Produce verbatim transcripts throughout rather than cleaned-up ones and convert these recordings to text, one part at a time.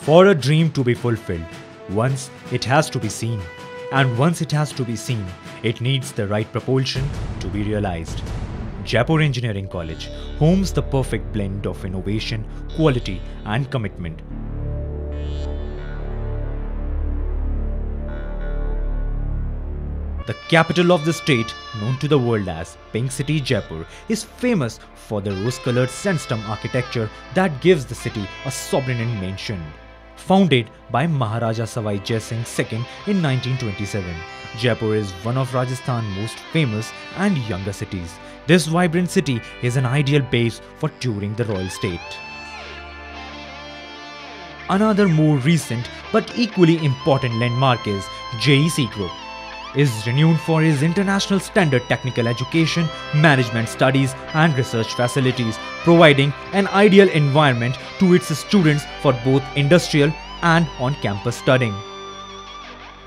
For a dream to be fulfilled, once it has to be seen. And once it has to be seen, it needs the right propulsion to be realized. Jaipur Engineering College homes the perfect blend of innovation, quality and commitment. The capital of the state, known to the world as Pink City Jaipur, is famous for the rose-colored sandstone architecture that gives the city a sovereign mansion. Founded by Maharaja Sawai Jai Singh the Second in nineteen twenty-seven, Jaipur is one of Rajasthan's most famous and younger cities. This vibrant city is an ideal base for touring the royal state. Another more recent but equally important landmark is J E C Group. Is renowned for its international standard technical education, management studies and research facilities, providing an ideal environment to its students for both industrial and on-campus studying.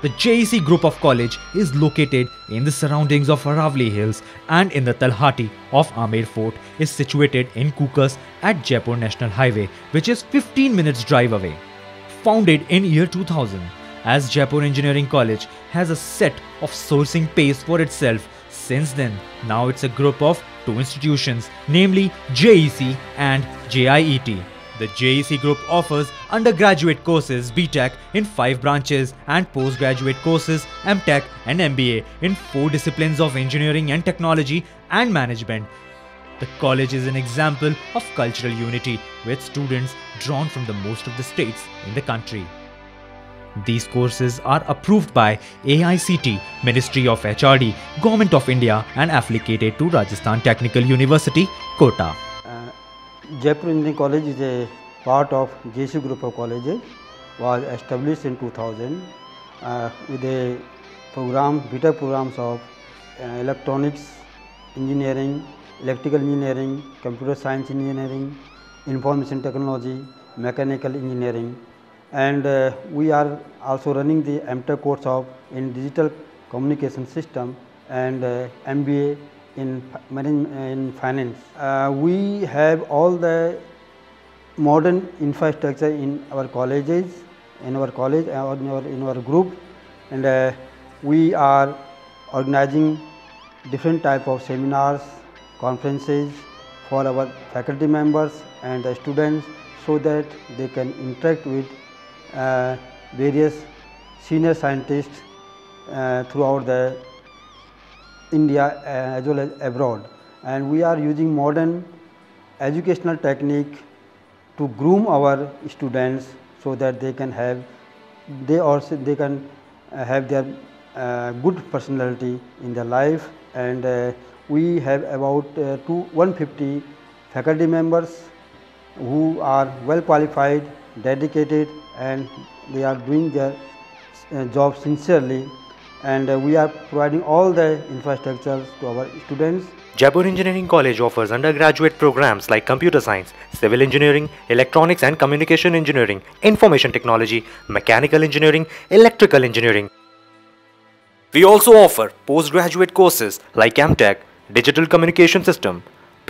The J E C Group of College is located in the surroundings of Aravali Hills and in the Talhati of Amir Fort is situated in Kukas at Jaipur National Highway, which is fifteen minutes drive away. Founded in year two thousand, as Jaipur Engineering College has a set of sourcing pace for itself since then. Now it's a group of two institutions, namely J E C and J I E T. The J E C group offers undergraduate courses B Tech in five branches and postgraduate courses M Tech and M B A in four disciplines of engineering and technology and management. The college is an example of cultural unity with students drawn from the most of the states in the country. These courses are approved by A I C T, Ministry of H R D, Government of India and affiliated to Rajasthan Technical University, Kota. Uh, Jaipur Engineering College is a part of J E C Group of Colleges, was established in two thousand uh, with a program, B Tech programs of uh, electronics engineering, electrical engineering, computer science engineering, information technology, mechanical engineering. And uh, we are also running the M Tech course of in digital communication system and uh, M B A in, in finance. Uh, we have all the modern infrastructure in our colleges, in our college or in our, in our group, and uh, we are organizing different type of seminars, conferences for our faculty members and the students so that they can interact with Uh, various senior scientists uh, throughout the India uh, as well as abroad, and we are using modern educational technique to groom our students so that they can have they also they can uh, have their uh, good personality in their life. And uh, we have about uh, one hundred fifty faculty members who are well qualified, dedicated, and they are doing their uh, job sincerely, and uh, we are providing all the infrastructures to our students. Jaipur Engineering College offers undergraduate programs like computer science, civil engineering, electronics and communication engineering, information technology, mechanical engineering, electrical engineering. We also offer postgraduate courses like M Tech, digital communication system,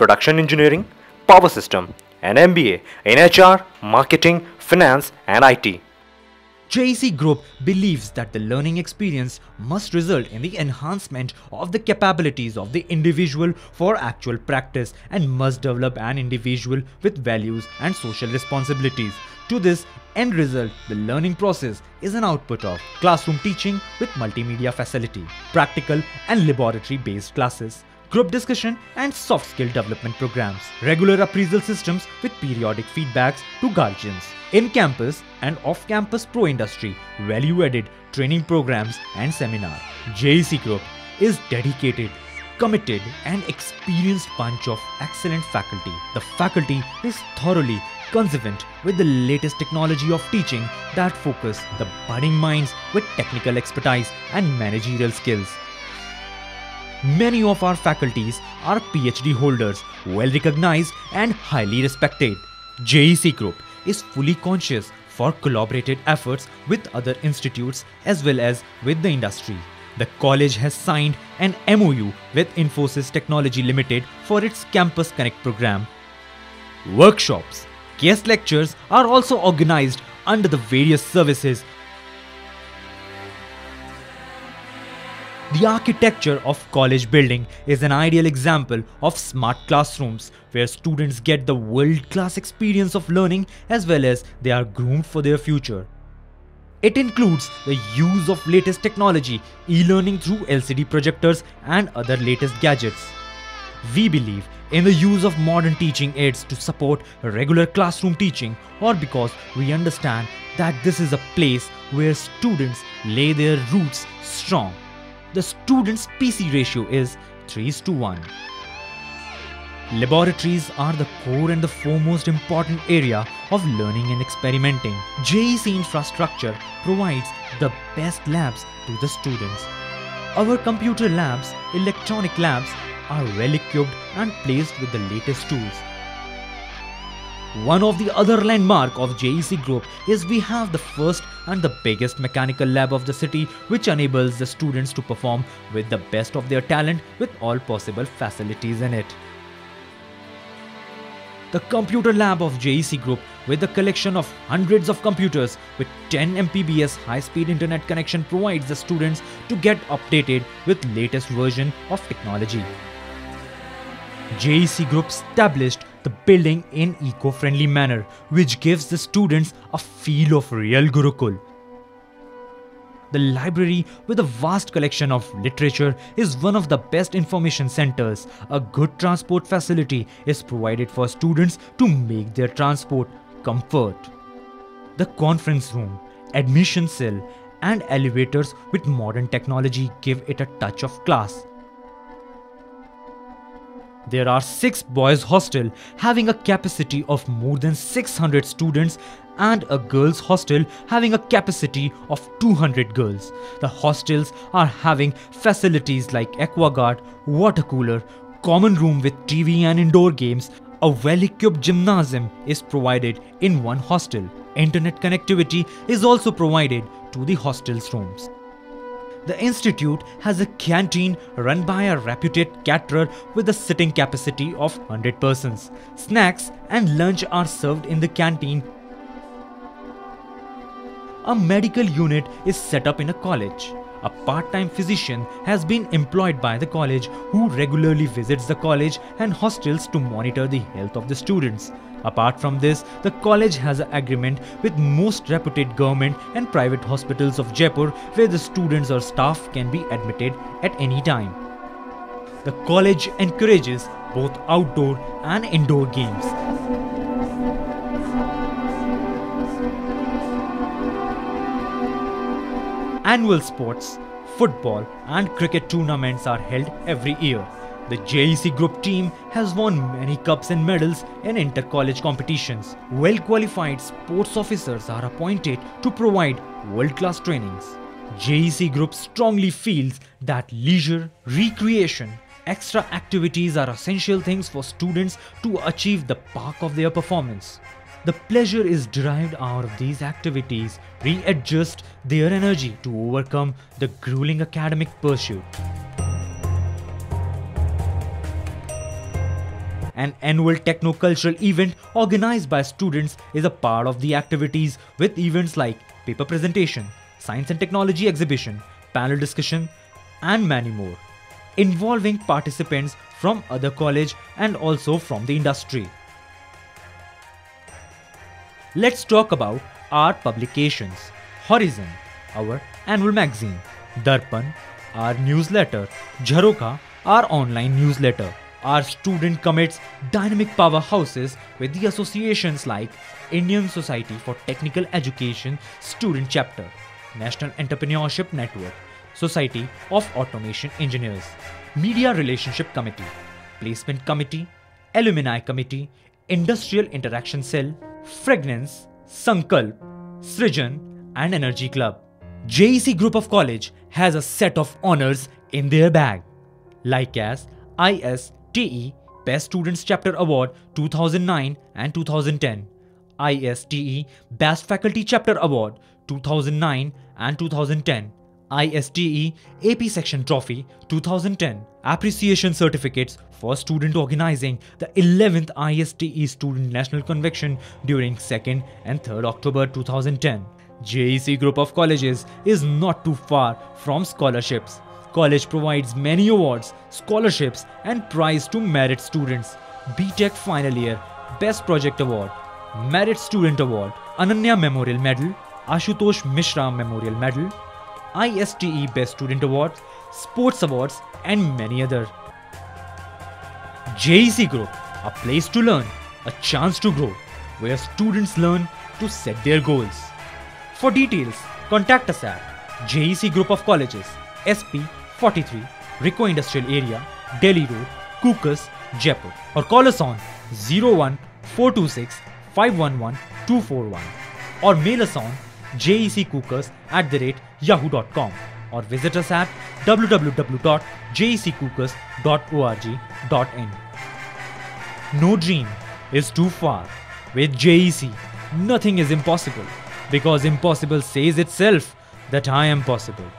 production engineering, power system, and M B A in H R, marketing, finance and I T. J E C Group believes that the learning experience must result in the enhancement of the capabilities of the individual for actual practice and must develop an individual with values and social responsibilities. To this end result, the learning process is an output of classroom teaching with multimedia facility, practical and laboratory based classes, group discussion and soft skill development programs, regular appraisal systems with periodic feedbacks to guardians, in-campus and off-campus pro-industry, value-added training programs and seminar. J E C Group is dedicated, committed and experienced bunch of excellent faculty. The faculty is thoroughly consistent with the latest technology of teaching that focus the budding minds with technical expertise and managerial skills. Many of our faculties are P H D holders, well recognized and highly respected. J E C Group is fully conscious for collaborative efforts with other institutes as well as with the industry. The college has signed an M O U with Infosys Technology Limited for its Campus Connect program. Workshops, guest lectures are also organized under the various services. The architecture of college building is an ideal example of smart classrooms where students get the world-class experience of learning as well as they are groomed for their future. It includes the use of latest technology, e-learning through L C D projectors and other latest gadgets. We believe in the use of modern teaching aids to support regular classroom teaching, or because we understand that this is a place where students lay their roots strong. The students' P C ratio is three is to one. Laboratories are the core and the foremost important area of learning and experimenting. J E C infrastructure provides the best labs to the students. Our computer labs, electronic labs are well equipped and placed with the latest tools. One of the other landmark of J E C group is we have the first and the biggest mechanical lab of the city, which enables the students to perform with the best of their talent with all possible facilities in it. The computer lab of J E C group, with a collection of hundreds of computers with ten megabits per second high-speed internet connection, provides the students to get updated with latest version of technology. J E C group established the building in eco-friendly manner, which gives the students a feel of real Gurukul. The library, with a vast collection of literature, is one of the best information centers. A good transport facility is provided for students to make their transport comfort. The conference room, admission cell and elevators with modern technology give it a touch of class. There are six boys' hostel having a capacity of more than six hundred students and a girls' hostel having a capacity of two hundred girls. The hostels are having facilities like aquaguard, water cooler, common room with T V and indoor games. A well-equipped gymnasium is provided in one hostel. Internet connectivity is also provided to the hostel's rooms. The institute has a canteen run by a reputed caterer with a sitting capacity of one hundred persons. Snacks and lunch are served in the canteen. A medical unit is set up in a college. A part-time physician has been employed by the college who regularly visits the college and hostels to monitor the health of the students. Apart from this, the college has an agreement with most reputed government and private hospitals of Jaipur where the students or staff can be admitted at any time. The college encourages both outdoor and indoor games. Annual sports, football and cricket tournaments are held every year. The J E C group team has won many cups and medals in inter-college competitions. Well-qualified sports officers are appointed to provide world-class trainings. J E C group strongly feels that leisure, recreation, extra activities are essential things for students to achieve the peak of their performance. The pleasure is derived out of these activities, readjust their energy to overcome the grueling academic pursuit. An annual techno-cultural event organized by students is a part of the activities with events like paper presentation, science and technology exhibition, panel discussion and many more, involving participants from other college and also from the industry. Let's talk about our publications. Horizon, our annual magazine. Darpan, our newsletter. Jharoka, our online newsletter. Our student commits dynamic powerhouses with the associations like Indian Society for Technical Education Student Chapter, National Entrepreneurship Network, Society of Automation Engineers, Media Relationship Committee, Placement Committee, Alumni Committee, Industrial Interaction Cell, Fragrance, Sankalp, Srijan and Energy Club. J E C Group of College has a set of honours in their bag, like as I S T E Best Students Chapter Award two thousand nine and two thousand ten, I S T E Best Faculty Chapter Award two thousand nine and two thousand ten, I S T E A P Section Trophy two thousand ten, Appreciation Certificates for Student Organizing the eleventh I S T E Student National Convention during second and third October two thousand ten. J E C group of colleges is not too far from scholarships. College provides many awards, scholarships and prize to merit students. B Tech Final Year Best Project Award, Merit Student Award, Ananya Memorial Medal, Ashutosh Mishra Memorial Medal, I S T E Best Student Award, Sports Awards and many other. J E C Group, a place to learn, a chance to grow, where students learn to set their goals. For details, contact us at J E C Group of Colleges, S P forty-three, Rico Industrial Area, Delhi Road, Kukas, Jaipur, or call us on zero one four two six five one one two four one or mail us on jeccookers at the rate yahoo dot com or visit us at w w w dot j e c cookers dot org dot in. No dream is too far. With J E C, nothing is impossible, because impossible says itself that I am possible.